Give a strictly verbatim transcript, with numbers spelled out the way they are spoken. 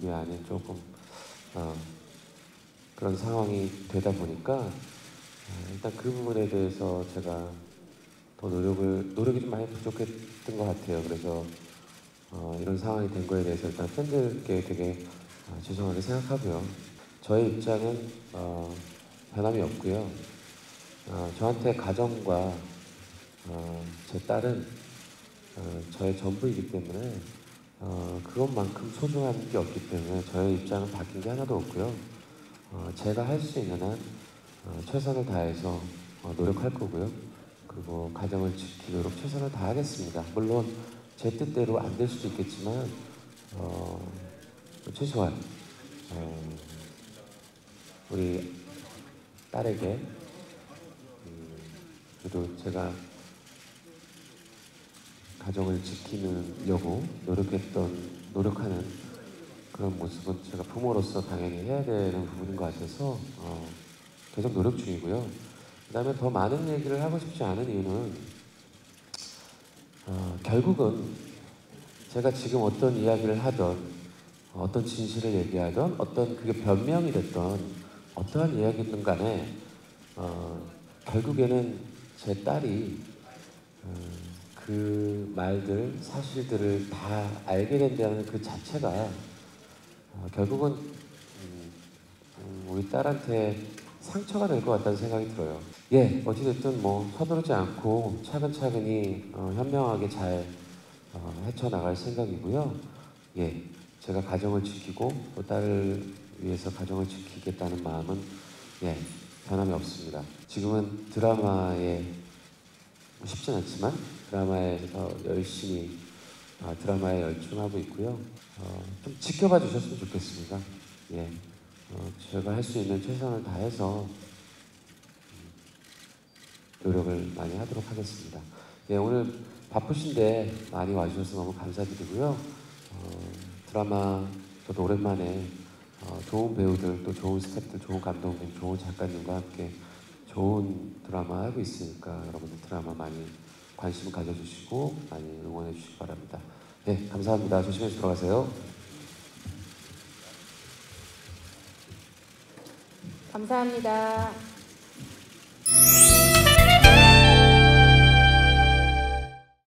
그게 아닌 조금 어, 그런 상황이 되다 보니까 어, 일단 그 부분에 대해서 제가 더 노력을 노력이 좀 많이 부족했던 것 같아요. 그래서 어, 이런 상황이 된 거에 대해서 일단 팬들께 되게 어, 죄송하게 생각하고요. 저의 입장은 어, 변함이 없고요. 어, 저한테 가정과 어, 제 딸은 어, 저의 전부이기 때문에 어, 그것만큼 소중한 게 없기 때문에 저의 입장은 바뀐 게 하나도 없고요. 어, 제가 할 수 있는 한 어, 최선을 다해서 어, 노력할 거고요. 그리고 가정을 지키도록 최선을 다하겠습니다. 물론 제 뜻대로 안 될 수도 있겠지만 어, 최소한 어, 우리 딸에게 음, 그래도 제가 가정을 지키려고 노력했던, 노력하는 그런 모습은 제가 부모로서 당연히 해야 되는 부분인 것 같아서 어, 계속 노력 중이고요. 그 다음에 더 많은 얘기를 하고 싶지 않은 이유는 어, 결국은 제가 지금 어떤 이야기를 하던 어떤 진실을 얘기하던 어떤 그게 변명이 됐던 어떠한 이야기든 간에 어, 결국에는 제 딸이 어, 그 말들, 사실들을 다 알게 된다는 그 자체가 어, 결국은 음, 음, 우리 딸한테 상처가 될 것 같다는 생각이 들어요. 예, 어찌됐든 뭐 서두르지 않고 차근차근히 어, 현명하게 잘 어, 헤쳐나갈 생각이고요. 예, 제가 가정을 지키고 또 딸을 위해서 가정을 지키겠다는 마음은 예, 변함이 없습니다. 지금은 드라마에 쉽진 않지만 드라마에서 열심히 어, 드라마에 열중하고 있고요. 어, 좀 지켜봐 주셨으면 좋겠습니다. 예, 어, 제가 할 수 있는 최선을 다해서 노력을 많이 하도록 하겠습니다. 예, 오늘 바쁘신데 많이 와주셔서 너무 감사드리고요. 어, 드라마 저도 오랜만에 어, 좋은 배우들, 또 좋은 스태프들, 좋은 감독님, 좋은 작가님과 함께 좋은 드라마 하고 있으니까 여러분들 드라마 많이 관심 가져주시고 많이 응원해 주시기 바랍니다. 네, 감사합니다. 조심히 들어가세요. 감사합니다.